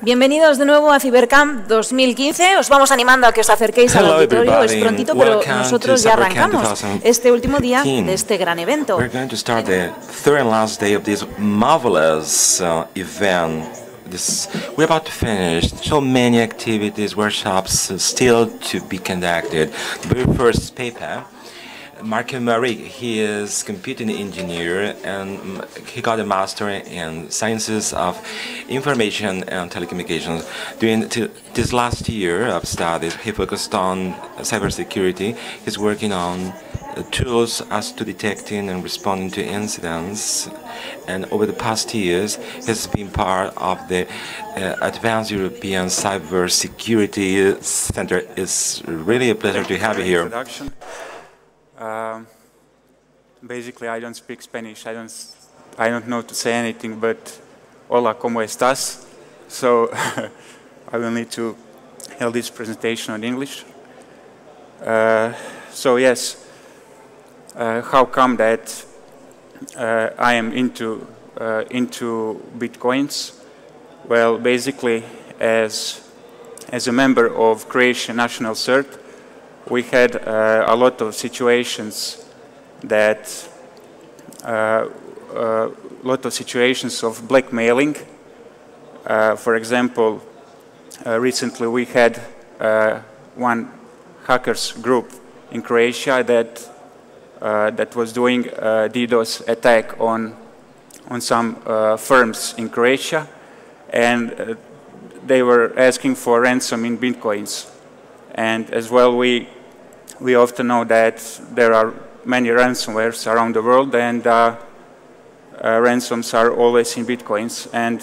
Bienvenidos de nuevo a Cybercamp 2015. Os vamos animando a que os acerquéis al auditorio. Es prontito, pero nosotros ya arrancamos este último día de este gran evento. We're going to start the third and last day of this marvelous event. We're about to finish. So many activities, workshops still to be conducted. The very first paper. Marko Marić, he is a computer engineer and he got a master in sciences of information and telecommunications. During this last year of studies, he focused on cybersecurity. He's working on tools as to detecting and responding to incidents. And over the past years, he's been part of the Advanced European Cybersecurity Center. It's really a pleasure to have you here. Basically, I don't speak Spanish. I don't know to say anything. But hola, cómo estás? So I will need to hold this presentation in English. So yes, how come that I am into bitcoins? Well, basically, as a member of Croatian National Cert. We had a lot of situations that of blackmailing. For example, recently we had one hackers group in Croatia that was doing a DDoS attack on some firms in Croatia, and they were asking for ransom in bitcoins. And as well, we often know that there are many ransomwares around the world, and ransoms are always in bitcoins. And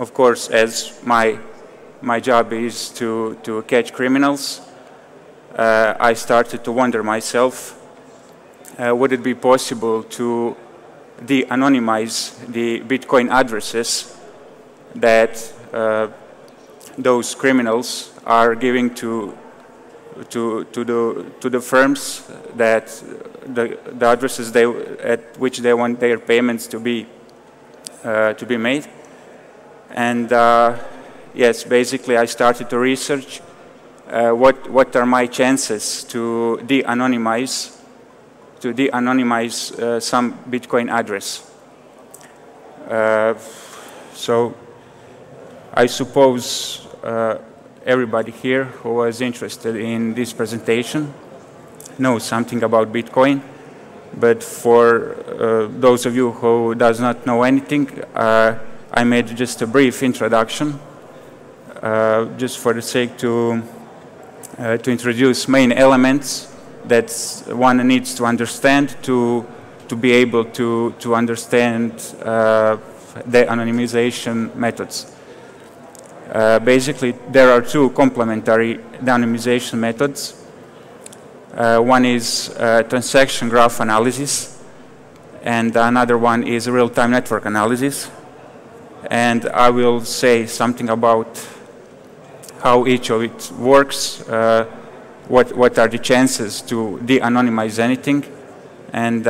of course, as my job is to catch criminals, I started to wonder myself, would it be possible to de-anonymize the bitcoin addresses that those criminals are giving to the firms, that the addresses at which they want their payments to be made. And yes, basically I started to research what are my chances to de-anonymize some Bitcoin address. So I suppose everybody here who was interested in this presentation knows something about Bitcoin, but for those of you who does not know anything, I made just a brief introduction, just for the sake to introduce main elements that one needs to understand to be able to understand the anonymization methods. Basically, there are two complementary anonymization methods. One is transaction graph analysis, and another one is real-time network analysis. And I will say something about how each of it works, what are the chances to de-anonymize anything, and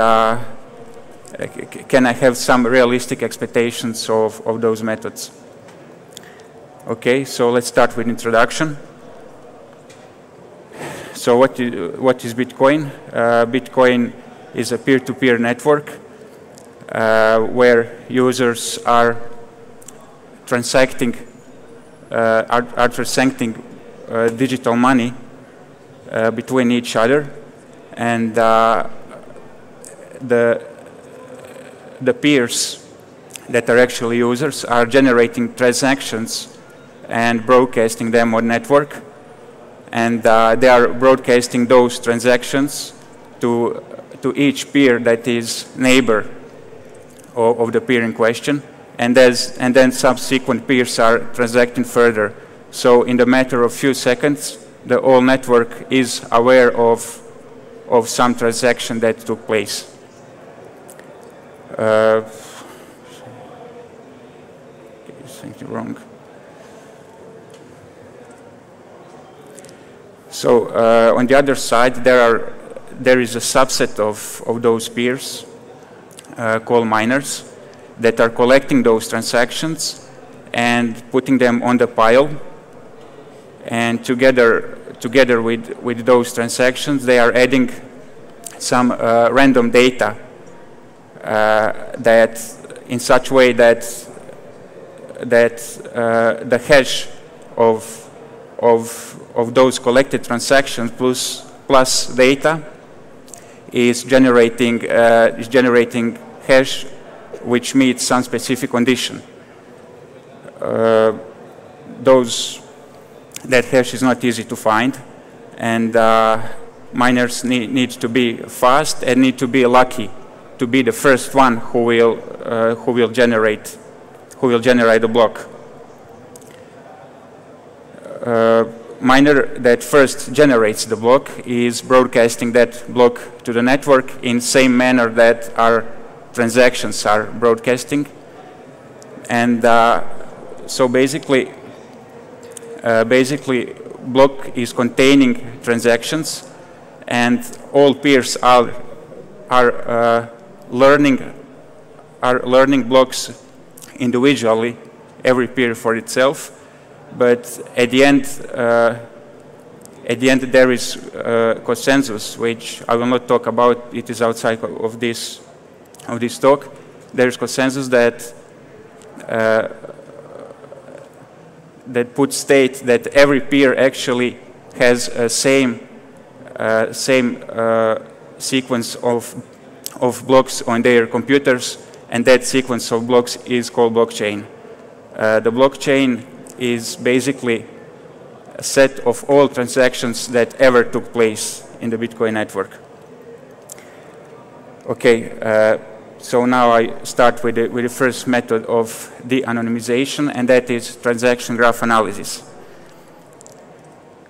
can I have some realistic expectations of those methods. Okay, so let's start with introduction. So what is Bitcoin? Bitcoin is a peer-to-peer network where users are transacting digital money between each other, and the peers that are actually users are generating transactions and broadcasting them on network, and they are broadcasting those transactions to each peer that is neighbor of the peer in question, and then subsequent peers are transacting further. So in the matter of few seconds, the whole network is aware of some transaction that took place. Something wrong. So on the other side, there is a subset of those peers called miners that are collecting those transactions and putting them on the pile. And together with those transactions, they are adding some random data that in such way that the hash of those collected transactions plus data is generating hash which meets some specific condition. That hash is not easy to find, and miners need to be fast and need to be lucky to be the first one who will generate a block. Miner that first generates the block is broadcasting that block to the network in same manner that our transactions are broadcasting, and so basically block is containing transactions, and all peers are learning blocks individually, every peer for itself. But at the end, there is consensus, which I will not talk about. It is outside of this talk. There is consensus that puts state that every peer actually has a same sequence of blocks on their computers, and that sequence of blocks is called blockchain. The blockchain is basically a set of all transactions that ever took place in the Bitcoin network. Okay, so now I start with the first method of de-anonymization, and that is transaction graph analysis.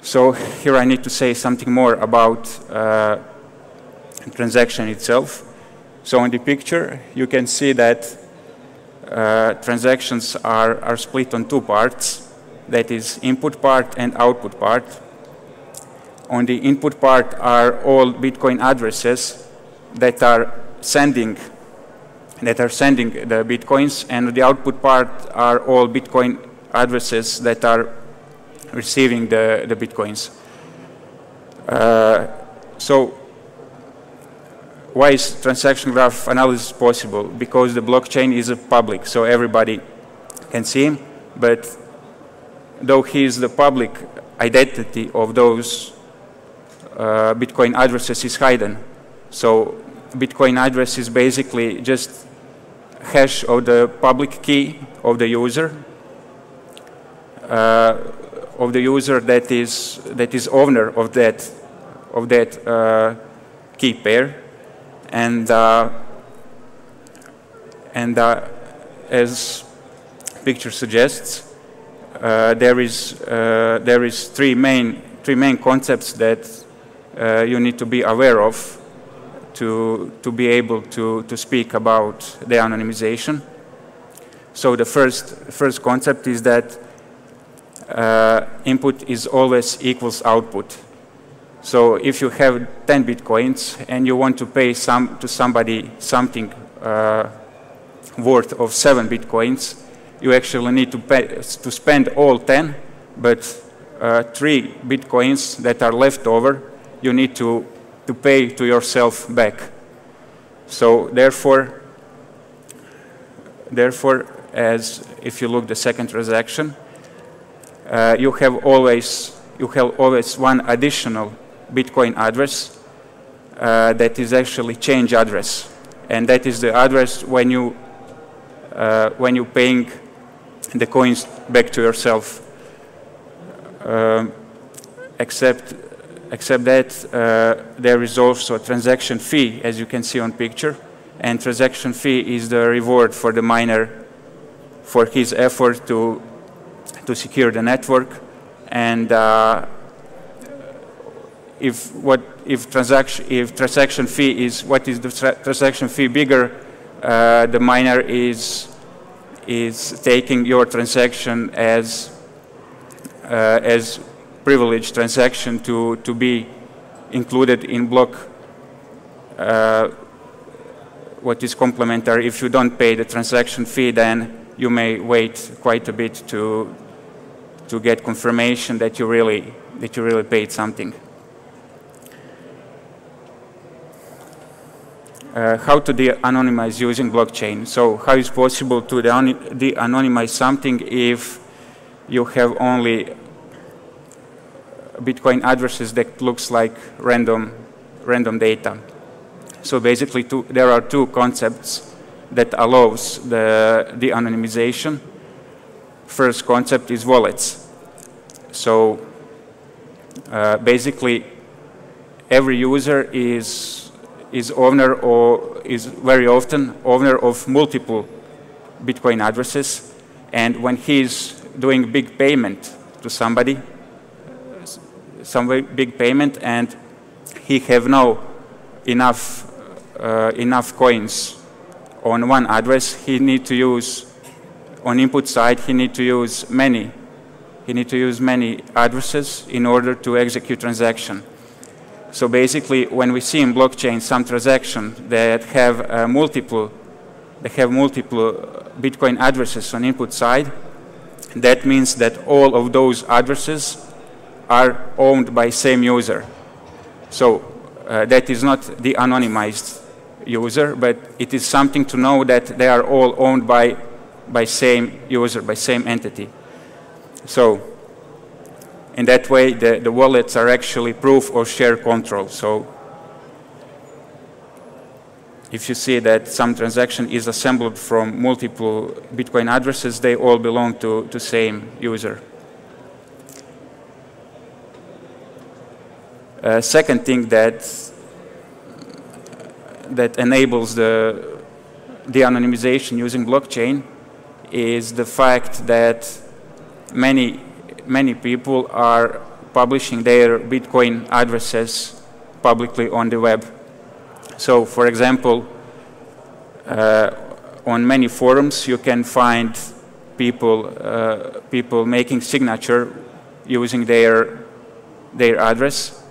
So here I need to say something more about transaction itself. So in the picture, you can see that transactions are split on two parts, that is input part and output part. On the input part are all Bitcoin addresses that are sending the Bitcoins, and on the output part are all Bitcoin addresses that are receiving the Bitcoins. So why is transaction graph analysis possible? Because the blockchain is public, so everybody can see him. But though he is the public, identity of those Bitcoin addresses is hidden. So Bitcoin address is basically just hash of the public key of the user, that is owner of that key pair. And as picture suggests, there is three main concepts that you need to be aware of to be able to speak about the anonymization. So the first concept is that input is always equals output. So if you have 10 Bitcoins and you want to pay to somebody something worth of 7 Bitcoins, you actually need to spend all 10, but 3 Bitcoins that are left over, you need to pay to yourself back. So therefore, as if you look the second transaction, you have always one additional Bitcoin address that is actually change address, and that is the address when you paying the coins back to yourself. Except that there is also a transaction fee, as you can see on picture, and transaction fee is the reward for the miner for his effort to secure the network. And if transaction fee is bigger, the miner is taking your transaction as privileged transaction to be included in block. What is complementary? If you don't pay the transaction fee, then you may wait quite a bit to get confirmation that you really paid something. How to de-anonymize using blockchain. So how is possible to de-anonymize something if you have only Bitcoin addresses that looks like random data? So basically there are two concepts that allows the de-anonymization. First concept is wallets. So basically every user is owner or is very often owner of multiple Bitcoin addresses, and when he's doing big payment to somebody, and he have no enough coins on one address, he need to use on input side. He need to use many addresses in order to execute transaction. So basically, when we see in blockchain some transactions that have multiple Bitcoin addresses on input side, that means that all of those addresses are owned by same user. So that is not the anonymized user, but it is something to know that they are all owned by same user, by same entity. So in that way, the wallets are actually proof or share control. So if you see that some transaction is assembled from multiple Bitcoin addresses, they all belong to same user. Second thing that enables the de-anonymization using blockchain is the fact that many people are publishing their Bitcoin addresses publicly on the web. So, for example, on many forums you can find people making signature using their address,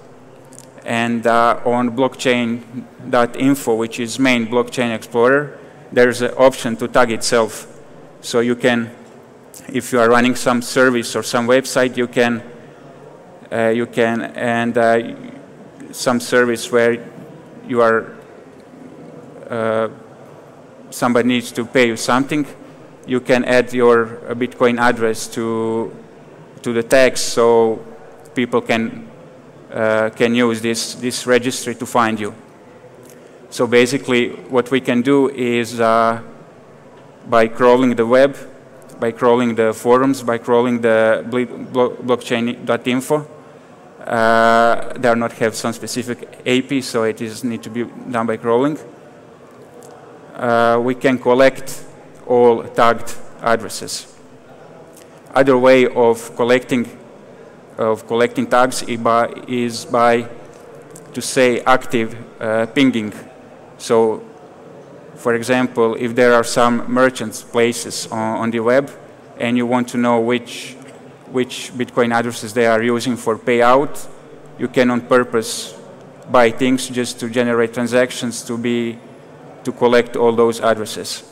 and on blockchain.info, which is main blockchain explorer, there's an option to tag itself. So you can, if you are running some service or some website, some service where you are, somebody needs to pay you something, you can add your Bitcoin address to the tags, so people can use this registry to find you. So basically, what we can do is by crawling the web, by crawling the forums, by crawling the blockchain.info. They are not have some specific AP, so it is need to be done by crawling. We can collect all tagged addresses. Other way of collecting tags is by to say active pinging. So, for example, if there are some merchants places on the web and you want to know which Bitcoin addresses they are using for payout, you can on purpose buy things just to generate transactions to collect all those addresses.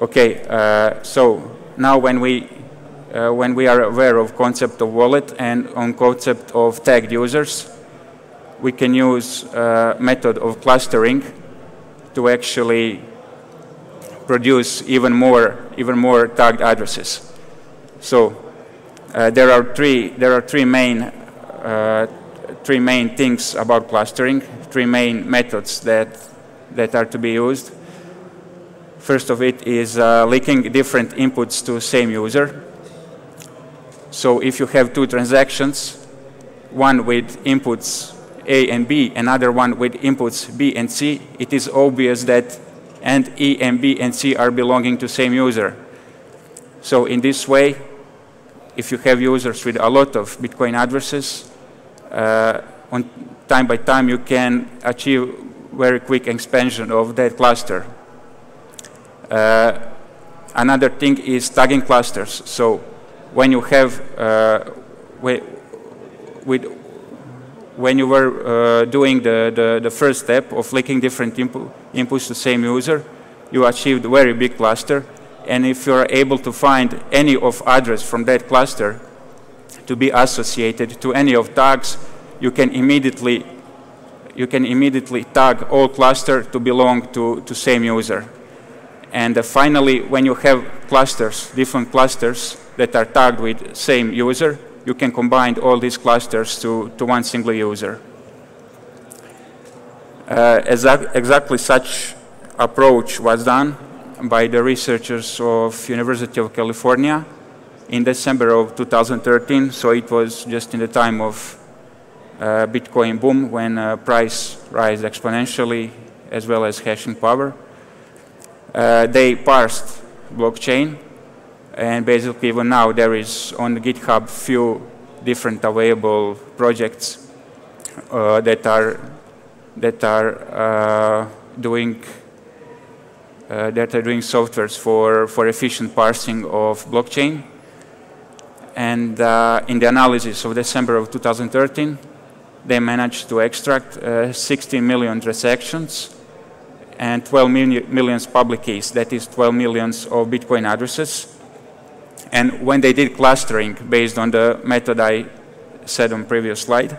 Okay, so now when we are aware of concept of wallet and on concept of tagged users, we can use method of clustering to actually produce even more tagged addresses. So there are three main things about clustering, three main methods that are to be used. First of it is linking different inputs to same user. So if you have two transactions, one with inputs A and B, another one with inputs B and C, it is obvious that and E and B and C are belonging to same user. So in this way, if you have users with a lot of Bitcoin addresses, on time by time you can achieve very quick expansion of that cluster. Another thing is tagging clusters. So when you have when you were doing the first step of linking different inputs to same user, you achieved a very big cluster. And if you are able to find any of address from that cluster to be associated to any of tags, you can immediately tag all cluster to belong to same user. And finally, when you have clusters, different clusters that are tagged with same user, you can combine all these clusters to one single user. Exactly such approach was done by the researchers of University of California in December of 2013. So it was just in the time of Bitcoin boom when price rise exponentially as well as hashing power. They parsed blockchain, and basically even now there is on GitHub few different available projects that are doing softwares for efficient parsing of blockchain. And in the analysis of December of 2013, they managed to extract 16 million transactions and 12 million public keys, that is 12 million of Bitcoin addresses. And when they did clustering based on the method I said on previous slide,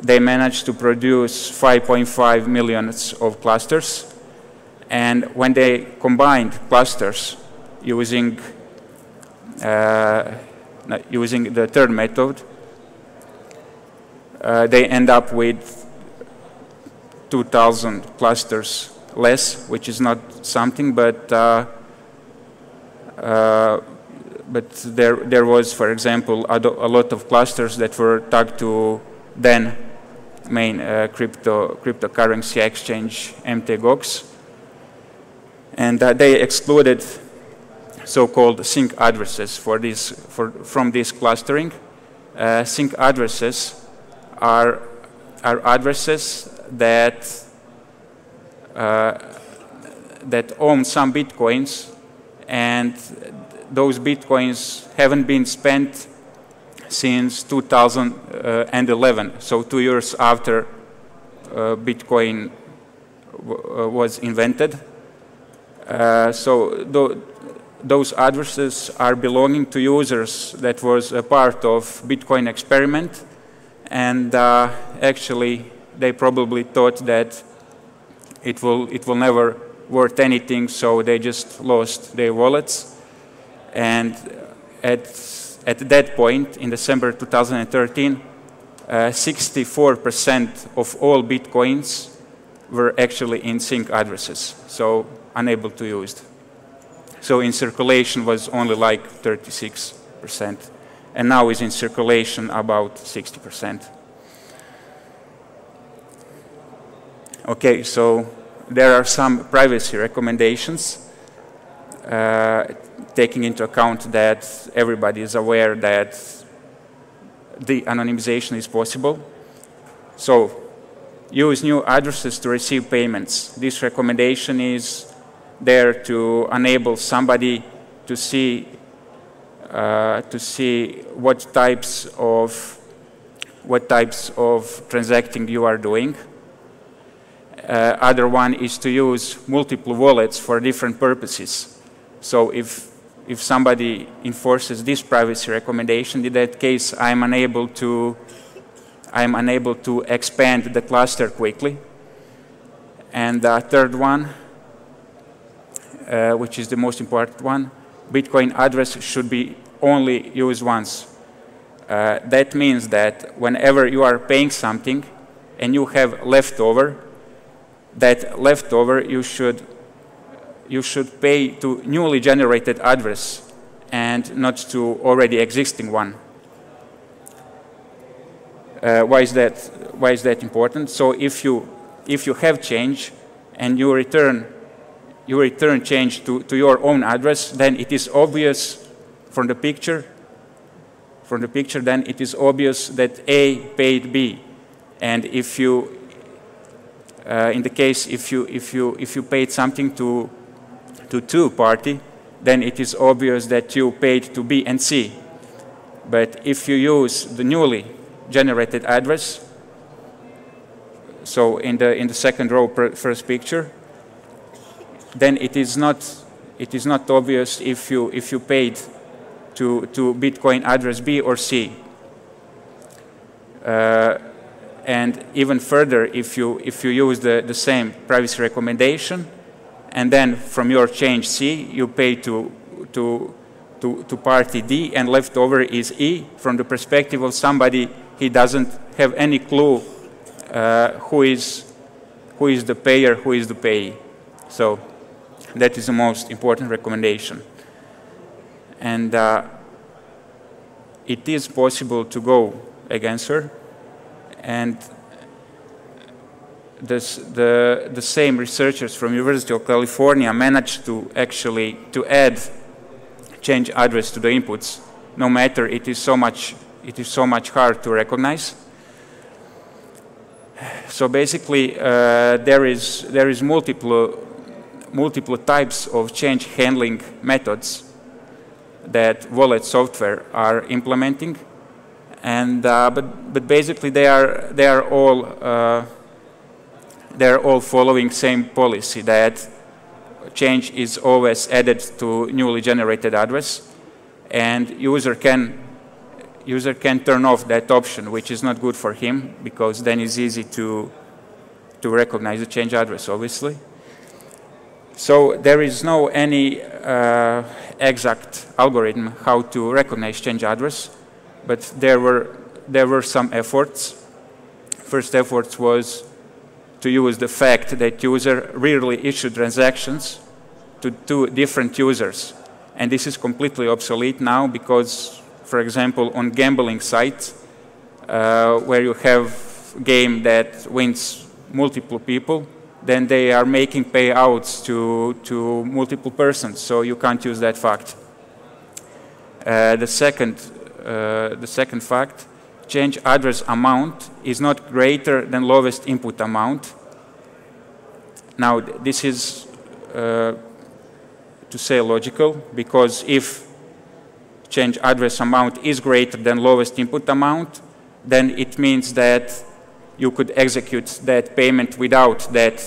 they managed to produce 5.5 million of clusters. And when they combined clusters using the third method, they end up with 2,000 clusters less, which is not something, but there was, for example, a lot of clusters that were tagged to then main cryptocurrency exchange Mt. Gox, and they excluded so-called sync addresses from this clustering. Sync addresses are addresses that own some bitcoins, and those bitcoins haven't been spent since 2011, so 2 years after Bitcoin was invented. So those addresses are belonging to users that was a part of Bitcoin experiment. And actually, they probably thought that it will never worth anything, so they just lost their wallets. And at that point, in December 2013, 64% of all bitcoins were actually in sync addresses, so unable to use. So in circulation was only like 36%. And now is in circulation about 60%. Okay, so there are some privacy recommendations, taking into account that everybody is aware that the anonymization is possible. So use new addresses to receive payments. This recommendation is there to enable somebody to see what types of transacting you are doing. Other one is to use multiple wallets for different purposes. So if somebody enforces this privacy recommendation, in that case I'm unable to expand the cluster quickly. And the third one, which is the most important one, Bitcoin address should be only used once. That means that whenever you are paying something and you have leftover, that leftover you should pay to newly generated address and not to already existing one. Why is that important? So if you have change and you return change to your own address, then it is obvious from the picture, then it is obvious that A paid B. And if you, in the case if you paid something to two party, then it is obvious that you paid to B and C. But if you use the newly generated address, so in the second row, first picture, then it is not obvious if you paid to Bitcoin address B or C. And even further, if you use the same privacy recommendation, and then from your change C you pay to party D, and leftover is E, from the perspective of somebody he doesn't have any clue who is the payer, who is the payee. So that is the most important recommendation. And it is possible to go against her, and the same researchers from University of California managed to actually to add change address to the inputs, no matter it is so much hard to recognize. So basically, there is multiple types of change handling methods that wallet software are implementing, and but basically they are all following same policy, that change is always added to newly generated address, and user can turn off that option, which is not good for him, because then it's easy to recognize the change address, obviously. So there is no any exact algorithm how to recognize change address, but there were some efforts. First effort was to use the fact that user rarely issued transactions to two different users, and this is completely obsolete now, because for example, on gambling sites where you have game that wins multiple people, then they are making payouts to multiple persons, so you can't use that fact. The second fact, change address amount is not greater than lowest input amount. Now this is to say logical, because if change address amount is greater than lowest input amount, then it means that you could execute that payment without that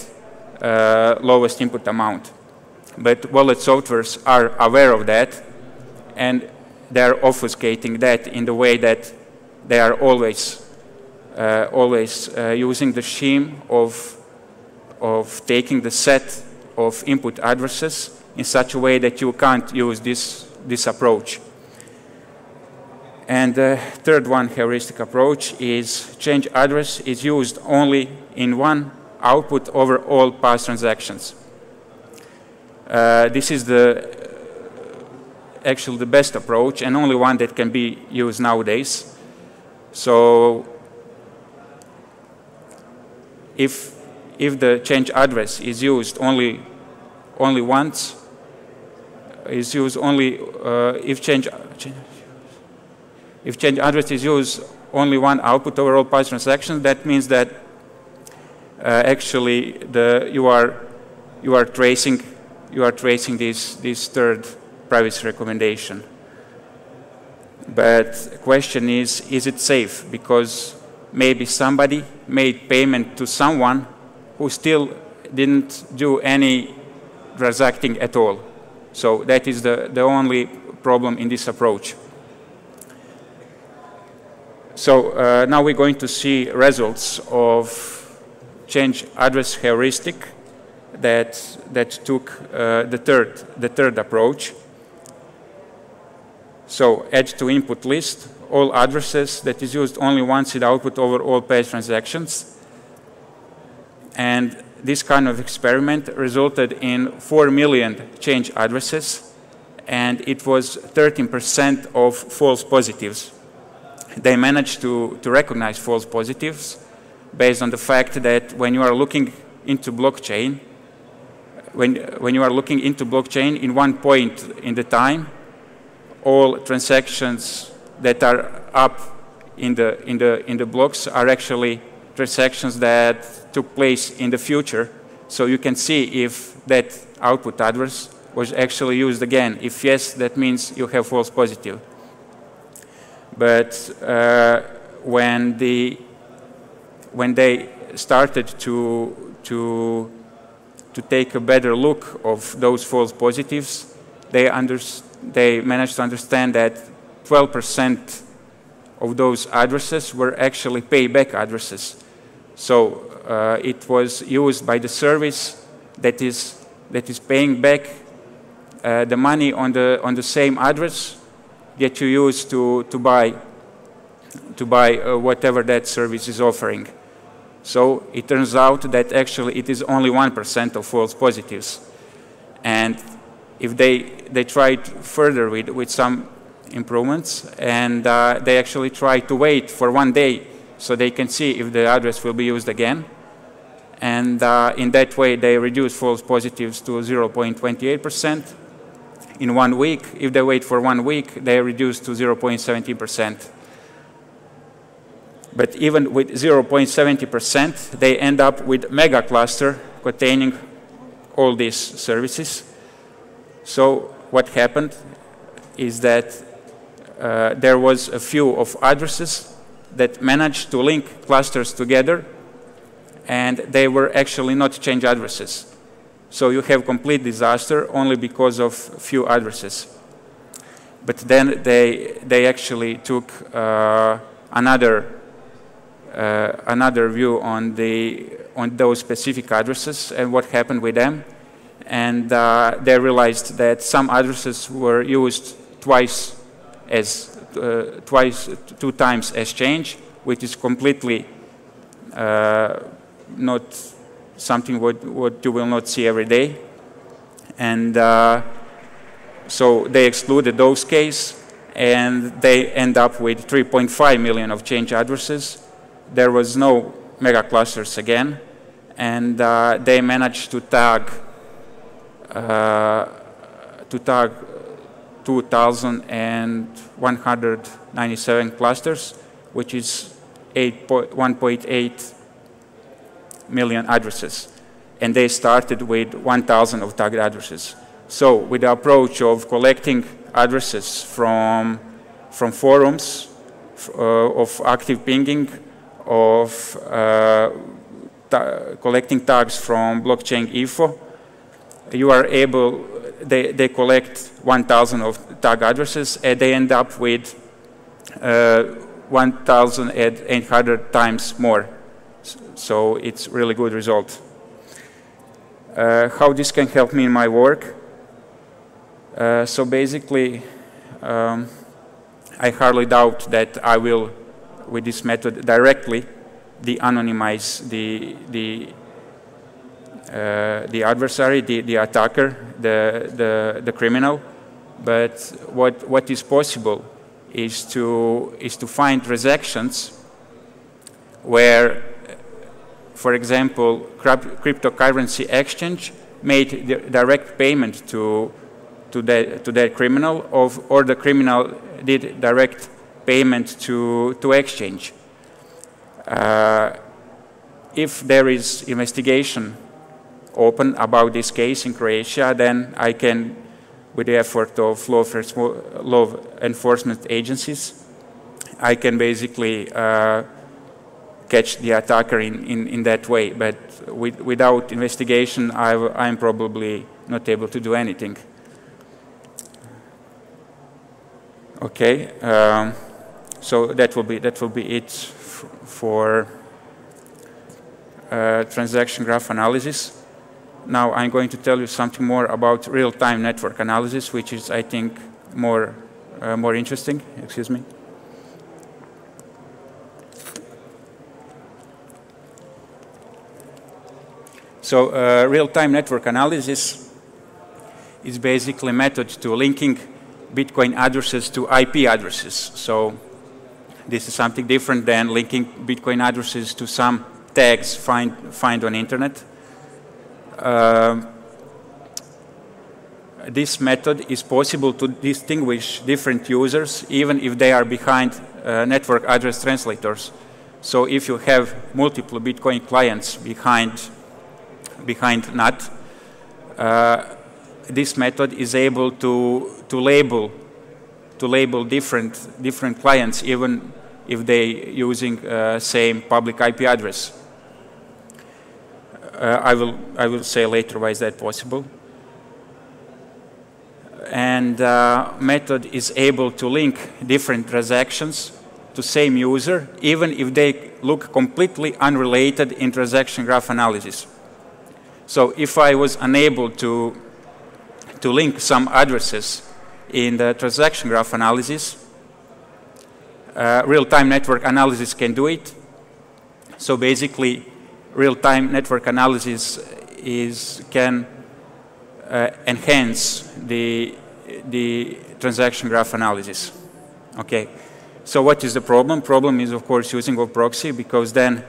lowest input amount. But wallet softwares are aware of that, and they are obfuscating that in the way that they are always using the scheme of taking the set of input addresses in such a way that you can't use this approach. And the third one, heuristic approach, is change address is used only in one output over all past transactions. This is actually the best approach, and only one that can be used nowadays. So if the change address is used only once, is used only if change address is used only one output over all past transactions, that means that actually you are tracing this third privacy recommendation. But the question is it safe? Because maybe somebody made payment to someone who still didn't do any transacting at all. So that is the only problem in this approach. So now we're going to see results of change address heuristic that took the third approach. So add to input list all addresses that is used only once in output over all past transactions. And this kind of experiment resulted in 4 million change addresses, and it was 13% of false positives. They managed to recognize false positives based on the fact that when you are looking into blockchain, when you are looking into blockchain in one point in the time, all transactions that are up in the blocks are actually transactions that took place in the future. So you can see if that output address was actually used again. If yes, that means you have false positive. But when they started to to take a better look of those false positives, they managed to understand that 12% of those addresses were actually payback addresses. So it was used by the service that is paying back the money on the same address that you use to buy whatever that service is offering. So it turns out that actually it is only 1% of false positives. And if they tried further with some improvements, and they actually tried to wait for 1 day so they can see if the address will be used again. And in that way, they reduced false positives to 0.28%. In 1 week, if they wait for 1 week, they reduced to 0.70%. But even with 0.70%, they end up with mega cluster containing all these services. So what happened is that there was a few of addresses that managed to link clusters together, and they were actually not change addresses. So you have complete disaster only because of few addresses. But then they actually took another view on those specific addresses and what happened with them, and they realized that some addresses were used two times as change, which is completely not something what you will not see every day, and so they excluded those cases, and they end up with 3.5 million of change addresses. There was no mega clusters again, and they managed to tag 2,197 clusters, which is 1.8 million addresses, and they started with 1,000 of tagged addresses. So with the approach of collecting addresses from forums, of active pinging, of collecting tags from blockchain info, you are able, they collect 1,000 of tag addresses, and they end up with 1,800 times more. So it's really good result. How this can help me in my work? So basically, I hardly doubt that I will, with this method, directly de-anonymize the adversary, the attacker, the criminal. But what is possible is to find transactions where, for example, cryptocurrency exchange made the direct payment to that criminal, or the criminal did direct payment to exchange. If there is investigation open about this case in Croatia, then I can, with the effort of law enforcement agencies, I can basically catch the attacker in that way. But without investigation, I'm probably not able to do anything. Okay. So that will be it for transaction graph analysis. Now I'm going to tell you something more about real-time network analysis, which is, I think, more interesting. Excuse me. So real-time network analysis is basically a method to linking Bitcoin addresses to IP addresses. So this is something different than linking Bitcoin addresses to some tags find on internet. This method is possible to distinguish different users, even if they are behind network address translators. So if you have multiple Bitcoin clients behind NAT, this method is able to label different clients, even if they using same public IP address. I will say later why is that possible. And method is able to link different transactions to same user, even if they look completely unrelated in transaction graph analysis. So if I was unable to link some addresses in the transaction graph analysis, real-time network analysis can do it. So basically, real-time network analysis can enhance the transaction graph analysis. Okay. So what is the problem? Problem is, of course, using of proxy, because then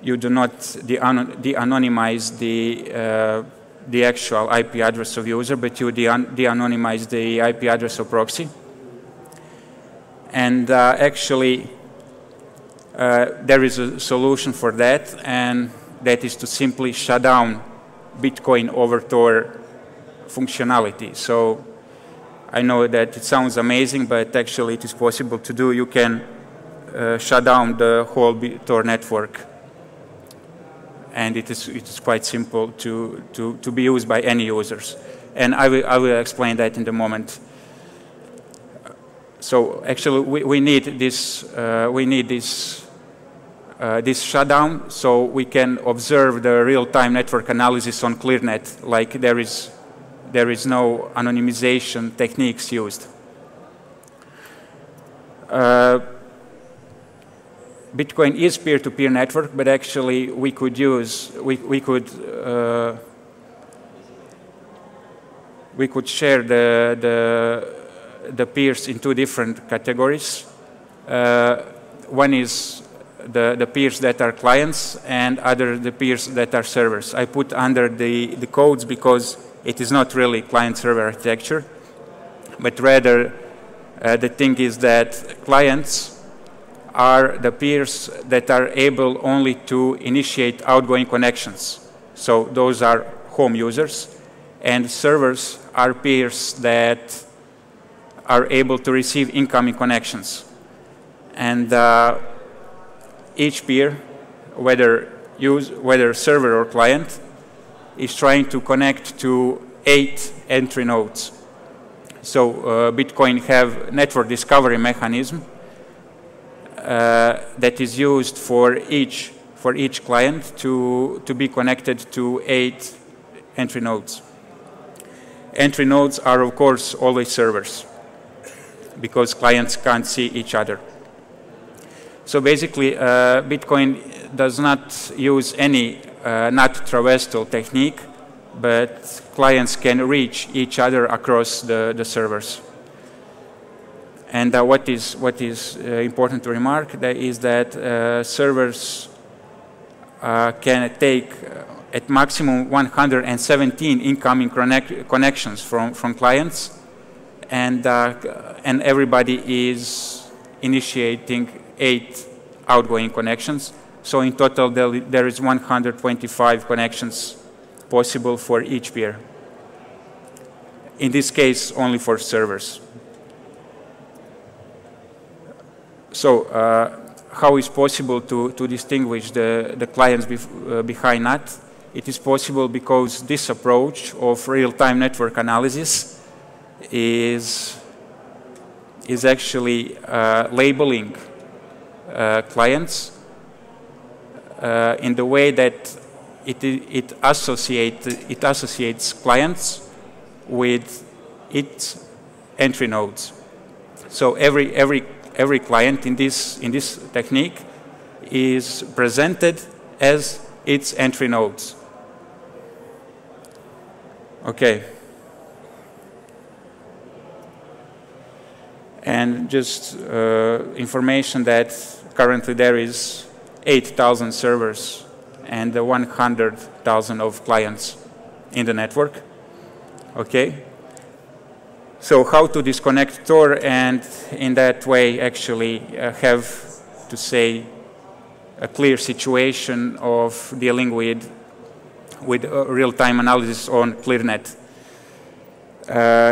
you do not de-anonymize the actual IP address of user, but you de-anonymize the IP address of proxy. And actually, there is a solution for that, and that is to simply shut down Bitcoin over Tor functionality. So I know that it sounds amazing, but actually it is possible to do. You can shut down the whole Tor network. And it is quite simple to be used by any users. And I will explain that in a moment. So actually we need this shutdown so we can observe the real-time network analysis on ClearNet. Like there is no anonymization techniques used. Bitcoin is peer-to-peer network, but actually we could share the peers in two different categories. One is the peers that are clients, and other the peers that are servers. I put under the codes because it is not really client-server architecture, but rather the thing is that clients are the peers that are able only to initiate outgoing connections. So those are home users, and servers are peers that are able to receive incoming connections. And each peer, whether server or client, is trying to connect to 8 entry nodes. So Bitcoin have network discovery mechanism that is used for each client to be connected to 8 entry nodes. Entry nodes are, of course, always servers, because clients can't see each other. So basically, Bitcoin does not use any NAT traversal technique, but clients can reach each other across the servers. And what is important to remark that is that servers can take at maximum 117 incoming connections from clients, and everybody is initiating 8 outgoing connections. So in total there is 125 connections possible for each peer. In this case, only for servers. So how is possible to distinguish the clients behind NAT? It is possible because this approach of real-time network analysis is actually labeling clients in the way that it associates clients with its entry nodes. So every client in this technique is presented as its entry nodes. Okay. And just information that currently there is 8,000 servers and 100,000 of clients in the network. Okay. So how to disconnect Tor and in that way actually have to say a clear situation of dealing with real-time analysis on ClearNet.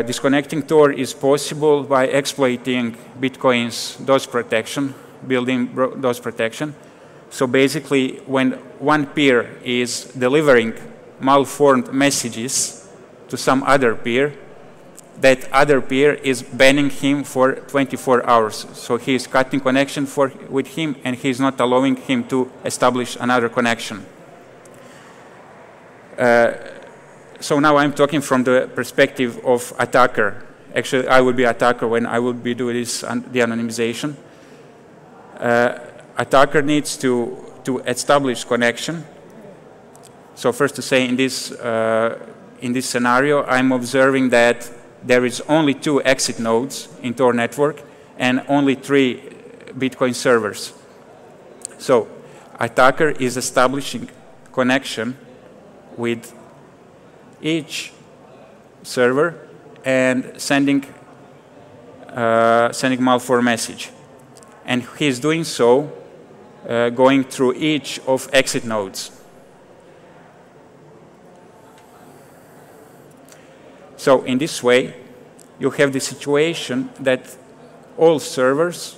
Disconnecting Tor is possible by exploiting Bitcoin's DOS protection, building DOS protection. So basically, when one peer is delivering malformed messages to some other peer, that other peer is banning him for 24 hours. So he is cutting connection with him, and he is not allowing him to establish another connection. So now I'm talking from the perspective of attacker. Actually, I would be attacker when I would be doing this the anonymization. Attacker needs to establish connection. So first to say, in this scenario, I'm observing that there is only 2 exit nodes in Tor network and only 3 Bitcoin servers. So attacker is establishing connection with each server and sending malformed message, and he is doing so going through each of exit nodes. So in this way, you have the situation that all servers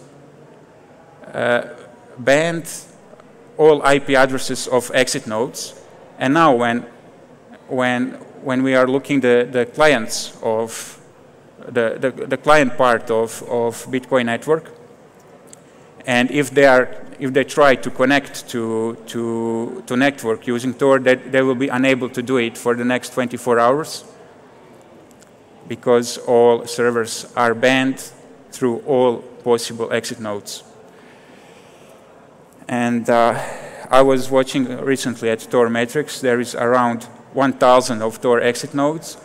banned all IP addresses of exit nodes, and now when we are looking the clients of the client part of Bitcoin network, and if they try to connect to network using Tor, that they will be unable to do it for the next 24 hours because all servers are banned through all possible exit nodes. And I was watching recently at Tor Metrics. There is around 1,000 of Tor exit nodes,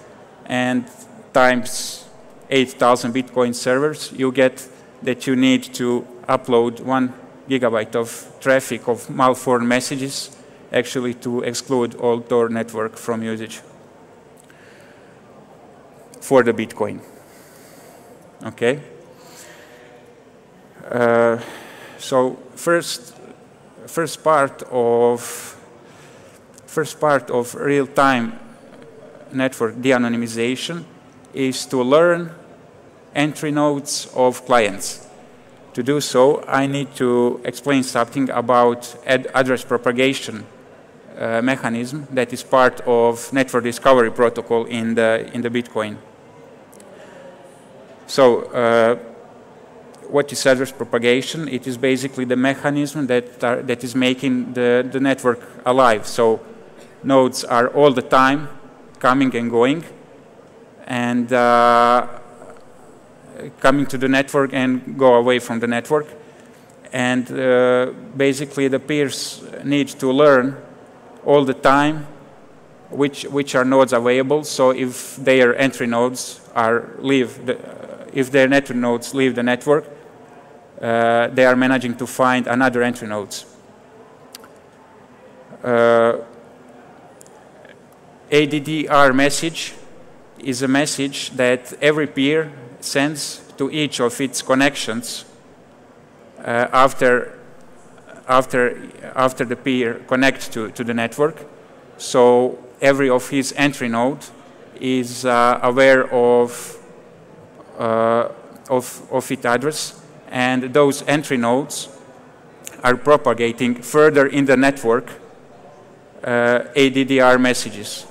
and times 8,000 Bitcoin servers, you get that you need to upload 1 gigabyte of traffic of malformed messages actually to exclude all Tor network from usage for the Bitcoin. Okay. So first part of real-time network de-anonymization is to learn entry nodes of clients. To do so, I need to explain something about address propagation mechanism that is part of network discovery protocol in the Bitcoin. So what is address propagation? It is basically the mechanism that is making the network alive. So nodes are all the time coming and going, and coming to the network and go away from the network. And basically the peers need to learn all the time which are nodes available. So if their entry nodes leave the network, they are managing to find another entry nodes. ADDR message is a message that every peer sends to each of its connections after the peer connects to the network. So every of his entry node is aware of its address, and those entry nodes are propagating further in the network ADDR messages.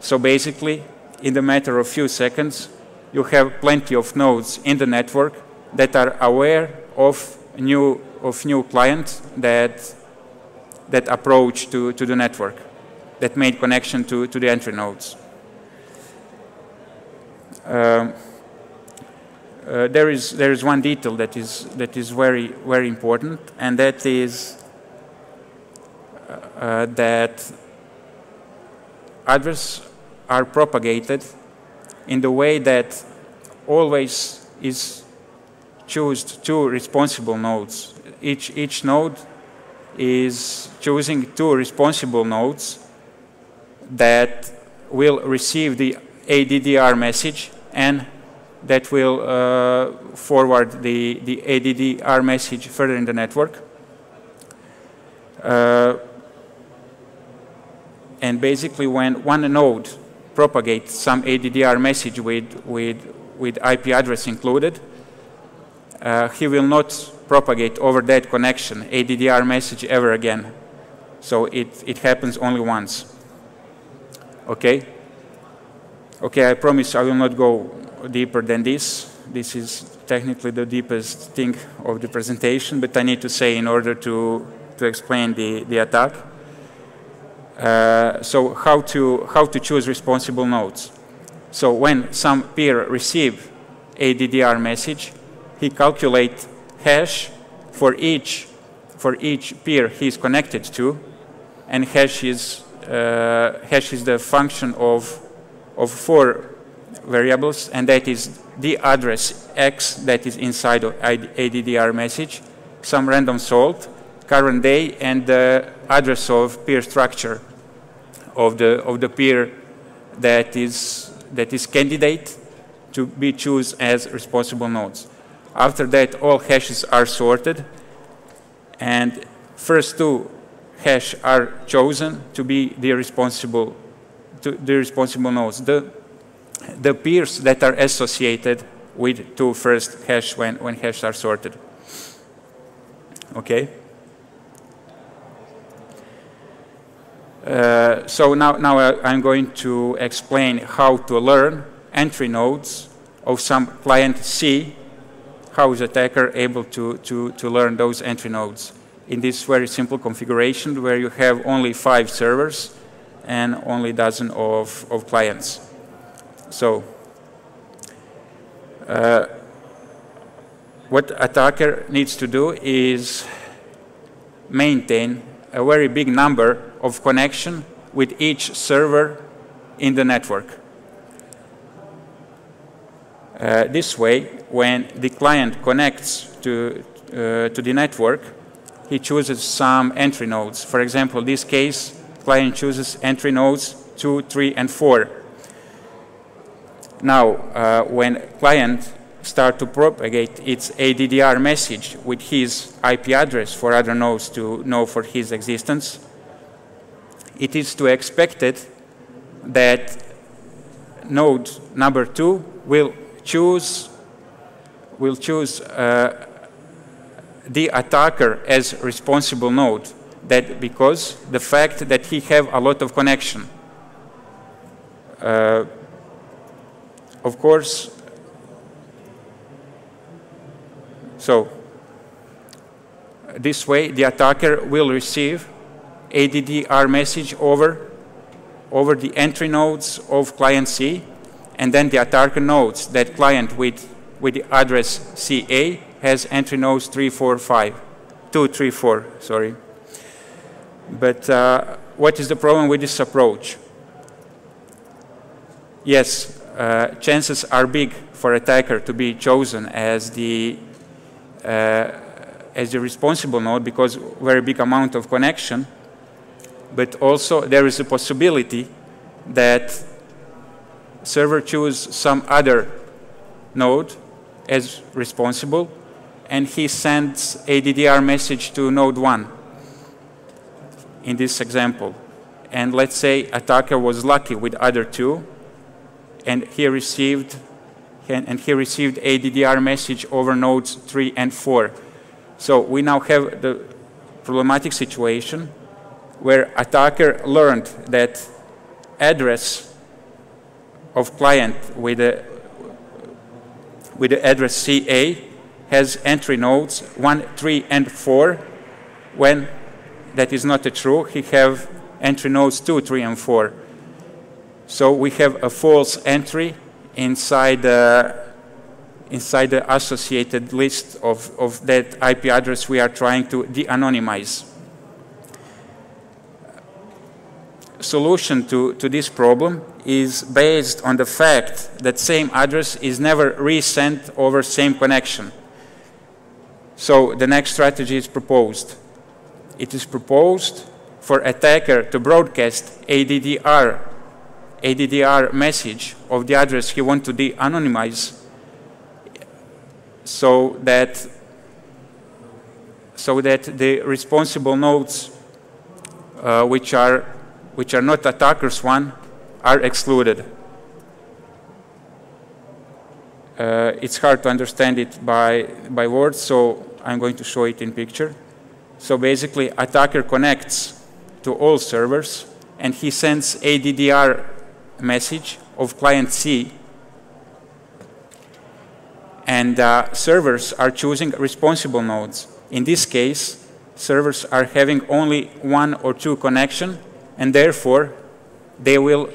So basically, in the matter of few seconds, you have plenty of nodes in the network that are aware of new clients that approach to the network, that made connection to the entry nodes. There is one detail that is very, very important, and that is that addresses are propagated in the way that always is choose 2 responsible nodes. Each node is choosing 2 responsible nodes that will receive the ADDR message and that will forward the ADDR message further in the network. And basically, when one node propagate some ADDR message with IP address included, he will not propagate over that connection ADDR message ever again. So it happens only once. Okay? Okay, I promise I will not go deeper than this. This is technically the deepest thing of the presentation, but I need to say in order to explain the attack. So how to choose responsible nodes. So when some peer receives ADDR message, he calculates hash for each peer he is connected to, and hash is the function of four variables, and that is the address X that is inside of ADDR message, some random salt, current day, and the address of peer structure of the peer that is candidate to be chosen as responsible nodes. After that, all hashes are sorted, and first two hash are chosen to be the responsible nodes. The peers that are associated with two first hash when hashes are sorted. Okay. So now I'm going to explain how to learn entry nodes of some client C. How is attacker able to learn those entry nodes in this very simple configuration where you have only 5 servers and only dozen of clients. So, what attacker needs to do is maintain a very big number of connections with each server in the network. This way, when the client connects to the network, he chooses some entry nodes. For example, in this case, client chooses entry nodes 2, 3, and 4. Now, when client starts to propagate its ADDR message with his IP address for other nodes to know for his existence, it is to expected that node number 2 will choose the attacker as responsible node. That because the fact that he have a lot of connection. Of course, so this way the attacker will receive ADDR message over the entry nodes of client C, and then the attacker knows that client with the address CA has entry nodes 2, 3, 4, sorry. But what is the problem with this approach? Yes. Chances are big for attacker to be chosen as the responsible node because very big amount of connection, but also there is a possibility that server choose some other node as responsible and he sends ADDR message to node 1 in this example, and let's say attacker was lucky with other 2 and he received ADDR message over nodes 3 and 4. So we now have the problematic situation where attacker learned that address of client with the address CA has entry nodes 1, 3, and 4 when that is not true. He have entry nodes 2, 3, and 4. So we have a false entry inside the associated list of that IP address we are trying to de-anonymize. Solution to this problem is based on the fact that same address is never resent over same connection. So the next strategy is proposed. It is proposed for attacker to broadcast ADDR message of the address he wants to de-anonymize so that the responsible nodes which are not attackers one are excluded. It's hard to understand it by words, so I'm going to show it in picture. So basically, attacker connects to all servers, and he sends ADDR message of client C. And servers are choosing responsible nodes. In this case, servers are having only one or two connection, and therefore they will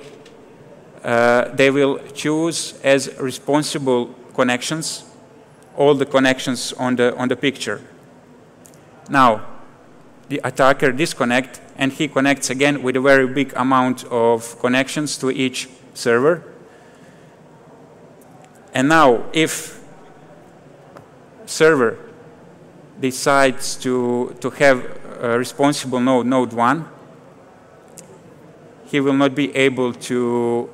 choose as responsible connections all the connections on the picture. Now, the attacker disconnects, and he connects again with a very big amount of connections to each server. And now, if server decides to have a responsible node, node 1, he will not be able to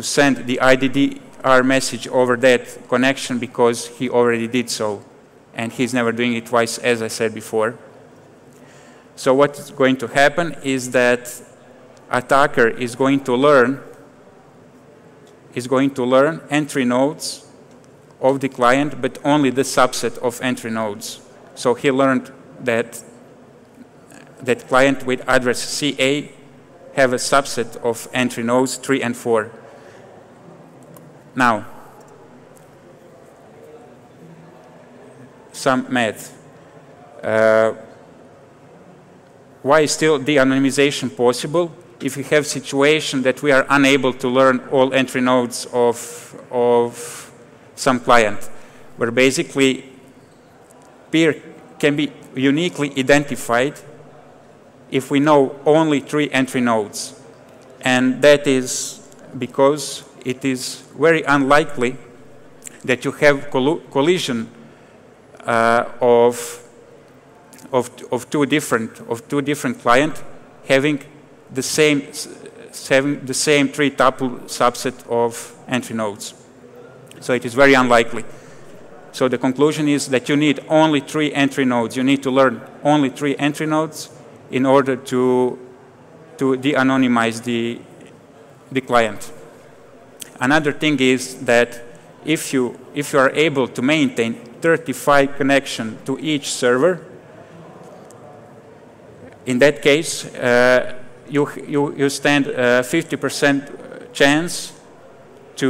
send the IDDR message over that connection, because he already did so, and he's never doing it twice, as I said before. So what's going to happen is that attacker is going to learn entry nodes of the client, but only the subset of entry nodes. So he learned that client with address CA have a subset of entry nodes 3 and 4. Now, some math. Why is still de-anonymization possible if we have situation that we are unable to learn all entry nodes of some client, where basically peer can be uniquely identified if we know only 3 entry nodes. And that is because it is very unlikely that you have collision of two different clients having the same 3 tuple subset of entry nodes. So it is very unlikely. So the conclusion is that you need only 3 entry nodes. You need to learn only 3 entry nodes in order to de-anonymize the client. Another thing is that if you are able to maintain 35 connections to each server, in that case, you stand a 50% chance to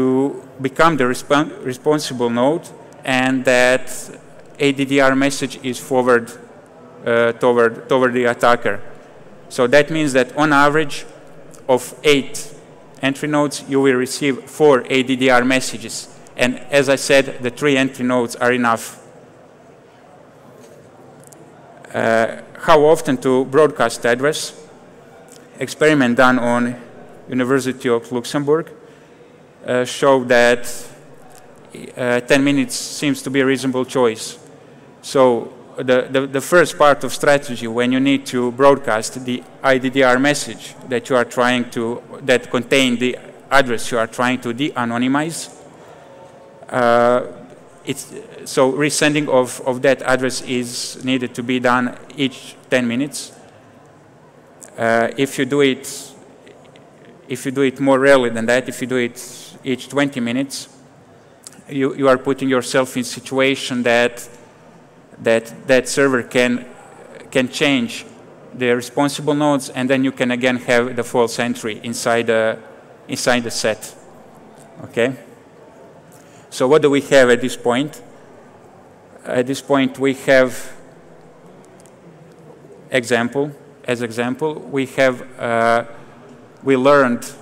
become the responsible node, and that ADDR message is forwarded toward the attacker. So that means that on average of 8 entry nodes, you will receive 4 ADDR messages. And as I said, the 3 entry nodes are enough. How often to broadcast address? Experiment done on University of Luxembourg showed that 10 minutes seems to be a reasonable choice. So the first part of strategy, when you need to broadcast the IDDR message that you are trying to, that contain the address you are trying to de-anonymize, so resending of that address is needed to be done each 10 minutes. If you do it more rarely than that, if you do it each 20 minutes, you are putting yourself in a situation that that server can change the responsible nodes, and then you can again have the false entry inside the set. Okay. So what do we have at this point? At this point, we have example as example. We have we learned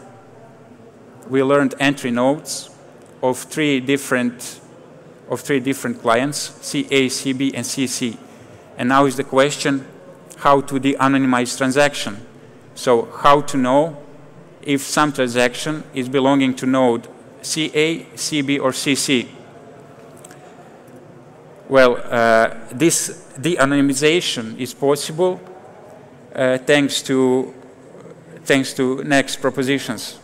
entry nodes of 3 different. Of 3 different clients, CA, CB, and CC. And now is the question, how to de-anonymize transaction. So how to know if some transaction is belonging to node CA, CB, or CC? Well, this de-anonymization is possible thanks to next propositions.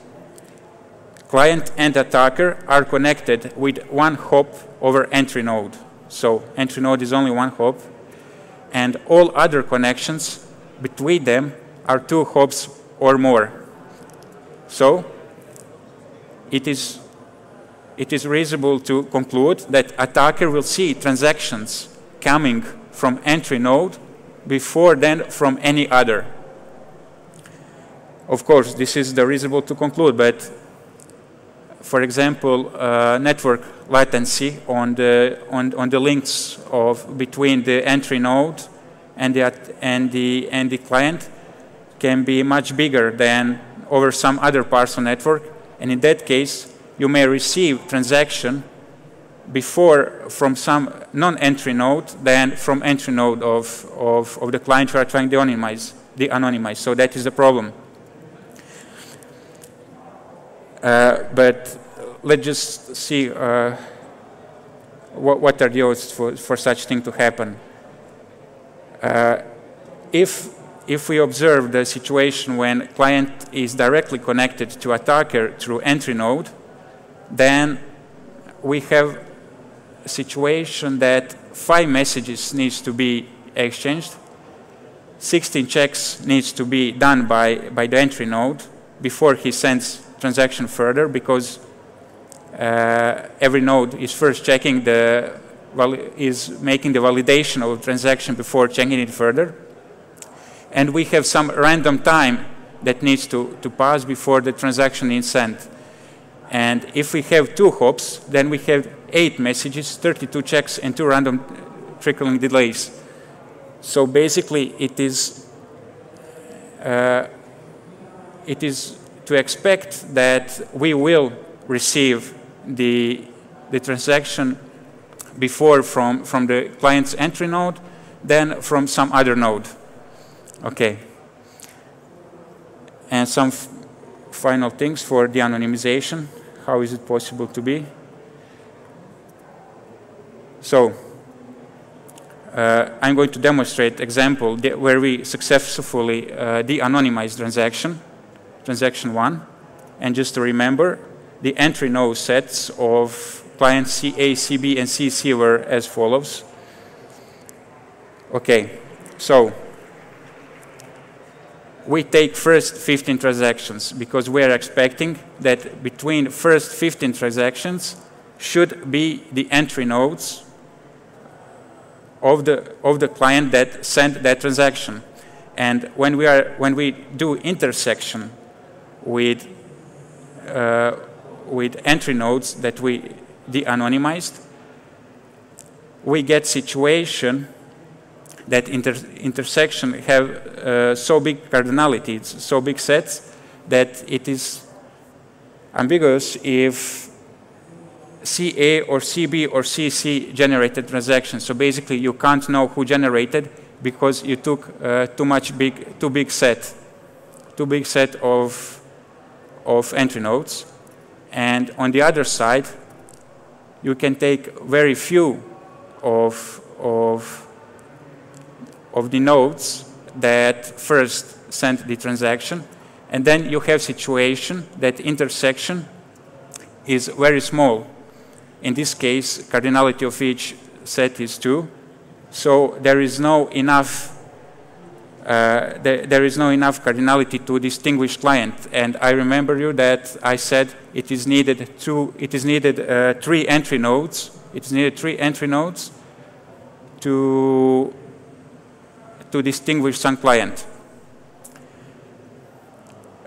Client and attacker are connected with 1 hop over entry node. So entry node is only 1 hop, and all other connections between them are 2 hops or more. So it is it is reasonable to conclude that attacker will see transactions coming from entry node before then from any other. Of course, this is the reasonable to conclude, but for example, network latency on the links between the entry node and the client can be much bigger than over some other parts of network, and in that case, you may receive transaction before from some non-entry node than from entry node of the client you are trying to anonymize. So that is the problem. But let's just see what are the odds for such thing to happen. If we observe the situation when client is directly connected to attacker through entry node, then we have a situation that 5 messages needs to be exchanged, 16 checks needs to be done by the entry node before he sends transaction further, because every node is first checking the, is making the validation of transaction before checking it further. And we have some random time that needs to pass before the transaction is sent. And if we have 2 hops, then we have 8 messages, 32 checks, and 2 random trickling delays. So basically it is to expect that we will receive the transaction before from the client's entry node, then from some other node. Okay. And some final things for the anonymization. How is it possible to be? So, I'm going to demonstrate example where we successfully de-anonymize transaction 1, and just to remember, the entry node sets of clients C, A, C, B, and C, C were as follows. Okay, so we take first 15 transactions because we are expecting that between first 15 transactions should be the entry nodes of the client that sent that transaction, and when we do intersection with entry nodes that we de-anonymized, we get situation that intersection have so big cardinality, so big sets, that it is ambiguous if CA or CB or CC generated transactions. So basically, you can't know who generated because you took too big set of entry nodes. And on the other side, you can take very few of the nodes that first sent the transaction, and then you have situation that intersection is very small. In this case, cardinality of each set is 2, so there is no enough there is no enough cardinality to distinguish client. And I remember you that I said it is needed 3 entry nodes. It's needed 3 entry nodes to distinguish some client.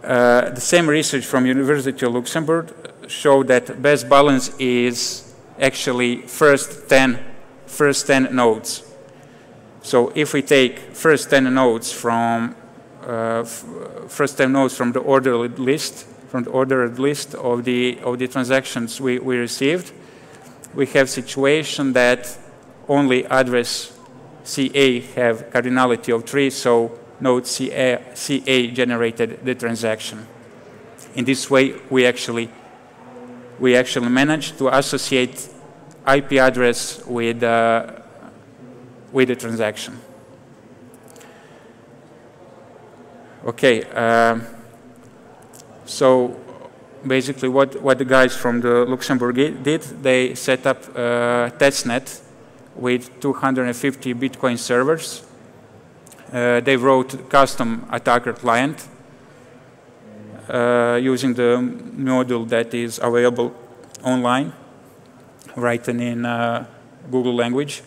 The same research from University of Luxembourg showed that best balance is actually first 10 nodes. So if we take first 10 nodes from the ordered list of the transactions we received, we have situation that only address CA have cardinality of 3, so node CA generated the transaction. In this way, we actually managed to associate IP address with the transaction. Okay, so basically what the guys from the Luxembourg did, they set up a testnet with 250 Bitcoin servers. They wrote custom attacker client using the module that is available online. written in Google language.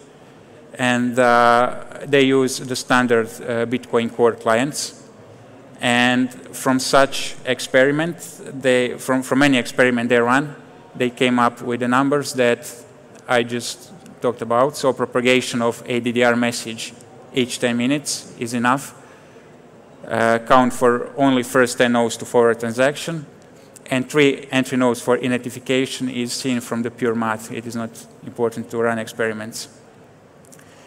And they use the standard Bitcoin core clients. And from such experiment, from any experiment they run, they came up with the numbers that I just talked about. So propagation of ADDR message each 10 minutes is enough. Count for only first 10 nodes to forward transaction. And 3 entry nodes for inactification is seen from the pure math. It is not important to run experiments.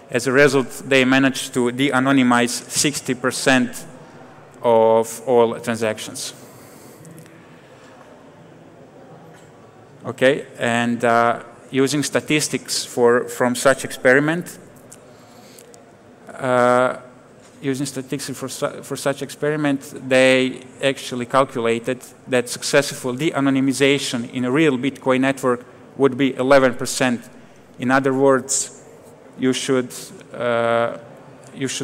As a result, they managed to de-anonymize 60% of all transactions. Okay, and using statistics from such experiment, they actually calculated that successful de-anonymization in a real Bitcoin network would be 11%. In other words, you should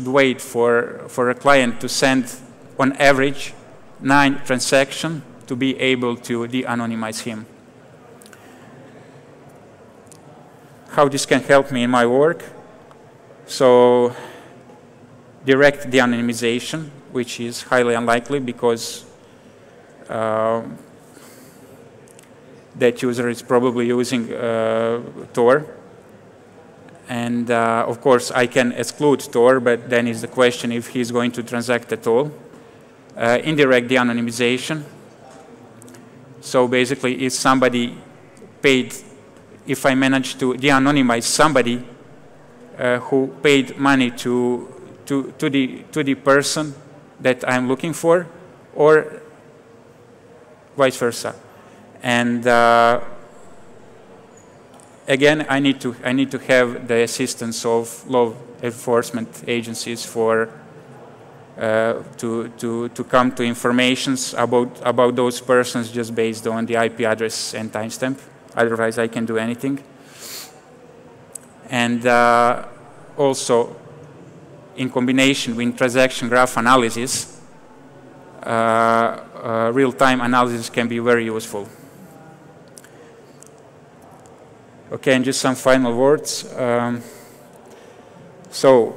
wait for a client to send on average 9 transactions to be able to de-anonymize him. How this can help me in my work? So direct de-anonymization, which is highly unlikely because that user is probably using Tor. And of course, I can exclude Tor, but then is the question if he's going to transact at all. Indirect de-anonymization. So basically, if somebody paid, if I manage to de-anonymize somebody who paid money to the person that I'm looking for, or vice versa. And again, I need to have the assistance of law enforcement agencies for to come to informations about those persons just based on the IP address and timestamp. Otherwise, I can do anything. And also, in combination with transaction graph analysis, real-time analysis can be very useful. Okay, and just some final words. So,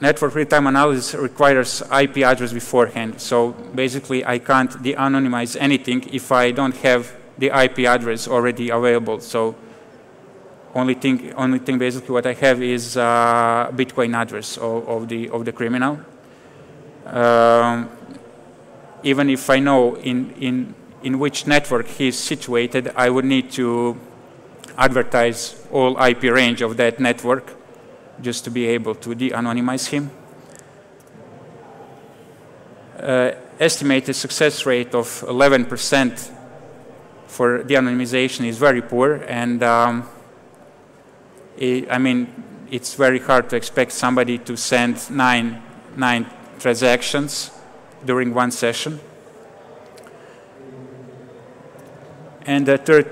network real-time analysis requires IP address beforehand. So basically, I can't de-anonymize anything if I don't have the IP address already available. So only thing basically what I have is Bitcoin address of the criminal. Even if I know in which network he is situated, I would need to advertise all IP range of that network just to be able to de-anonymize him. Estimated success rate of 11% for de-anonymization is very poor, and I mean, it's very hard to expect somebody to send nine transactions during one session. And the third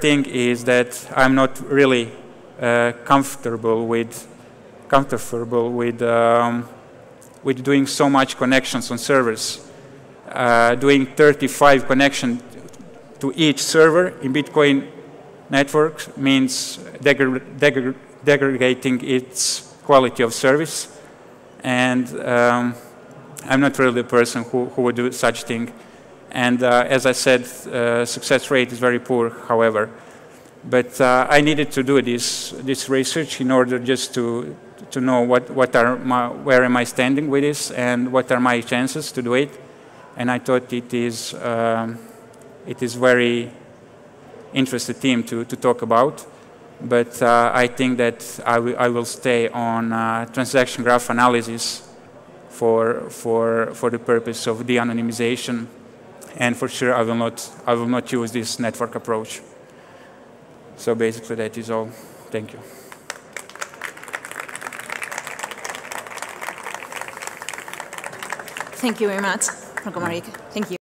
thing is that I'm not really comfortable with doing so much connections on servers. Doing 35 connections to each server in Bitcoin network means degrading its quality of service, and I'm not really the person who would do such thing. And as I said, success rate is very poor, however. But I needed to do this research in order just to know where am I standing with this and what are my chances to do it. And I thought it is very interesting theme to talk about, but I think that I will stay on transaction graph analysis for the purpose of de-anonymization, and for sure I will not use this network approach. So basically that is all. Thank you. Thank you very much, Marko Marić. Thank you.